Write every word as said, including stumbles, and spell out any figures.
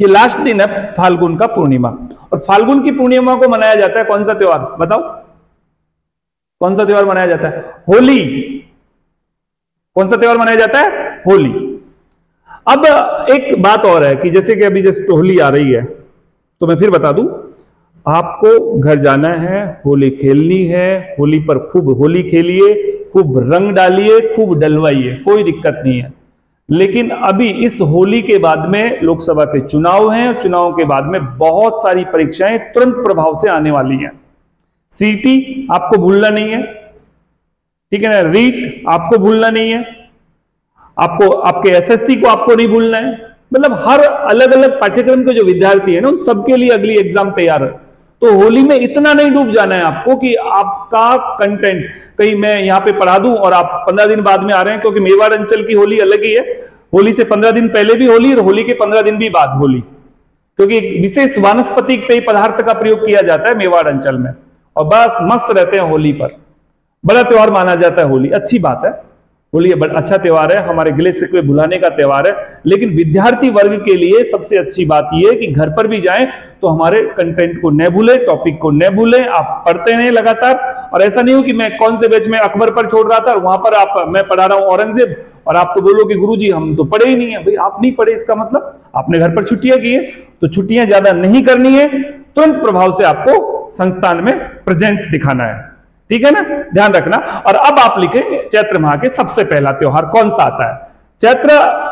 ये लास्ट दिन है फाल्गुन का पूर्णिमा, और फाल्गुन की पूर्णिमा को मनाया जाता है कौन सा त्योहार? बताओ कौन सा त्योहार मनाया जाता है? होली। कौन सा त्योहार मनाया जाता है? होली। अब एक बात और है कि जैसे कि अभी जैसे होली आ रही है, तो मैं फिर बता दूं, आपको घर जाना है, होली खेलनी है, होली पर खूब होली खेलिए, खूब रंग डालिए, खूब डलवाइए, कोई दिक्कत नहीं है। लेकिन अभी इस होली के बाद में लोकसभा के चुनाव हैं, और चुनाव के बाद में बहुत सारी परीक्षाएं तुरंत प्रभाव से आने वाली हैं। सीटी आपको भूलना नहीं है, ठीक है ना। रीट आपको भूलना नहीं है, आपको आपके एसएससी को आपको नहीं भूलना है। मतलब हर अलग अलग पाठ्यक्रम के जो विद्यार्थी है ना, उन सबके लिए अगली एग्जाम तैयार है। तो होली में इतना नहीं डूब जाना है आपको कि आपका कंटेंट कहीं मैं यहाँ पे पढ़ा दूं और आप पंद्रह दिन बाद में आ रहे हैं, क्योंकि मेवाड़ अंचल की होली अलग ही है। होली से पंद्रह दिन पहले भी होली और होली के पंद्रह दिन भी बाद होली, क्योंकि एक विशेष वानस्पतिक पेय पदार्थ का प्रयोग किया जाता है मेवाड़ अंचल में, और बस मस्त रहते हैं होली पर। बड़ा त्योहार माना जाता है होली, अच्छी बात है, होली अच्छा त्योहार है, हमारे गिले शिकवे भुलाने का त्योहार है। लेकिन विद्यार्थी वर्ग के लिए सबसे अच्छी बात यह है कि घर पर भी जाएं तो हमारे कंटेंट को न भूले, टॉपिक को न भूले, आप पढ़ते रहें लगातार। और ऐसा नहीं हो कि मैं कौन से बैच में अकबर पर छोड़ रहा था और वहां पर आप मैं पढ़ा रहा हूं औरंगजेब, और आप तो बोलो कि गुरुजी हम तो पढ़े ही नहीं है। भाई आप नहीं पढ़े, इसका मतलब आपने घर पर छुट्टियां की है, तो छुट्टियां ज्यादा नहीं करनी है। तुरंत प्रभाव से आपको संस्थान में प्रेजेंस दिखाना है, ठीक है ना, ध्यान रखना। और अब आप लिखें चैत्र माह के सबसे पहला त्योहार कौन सा आता है। चैत्र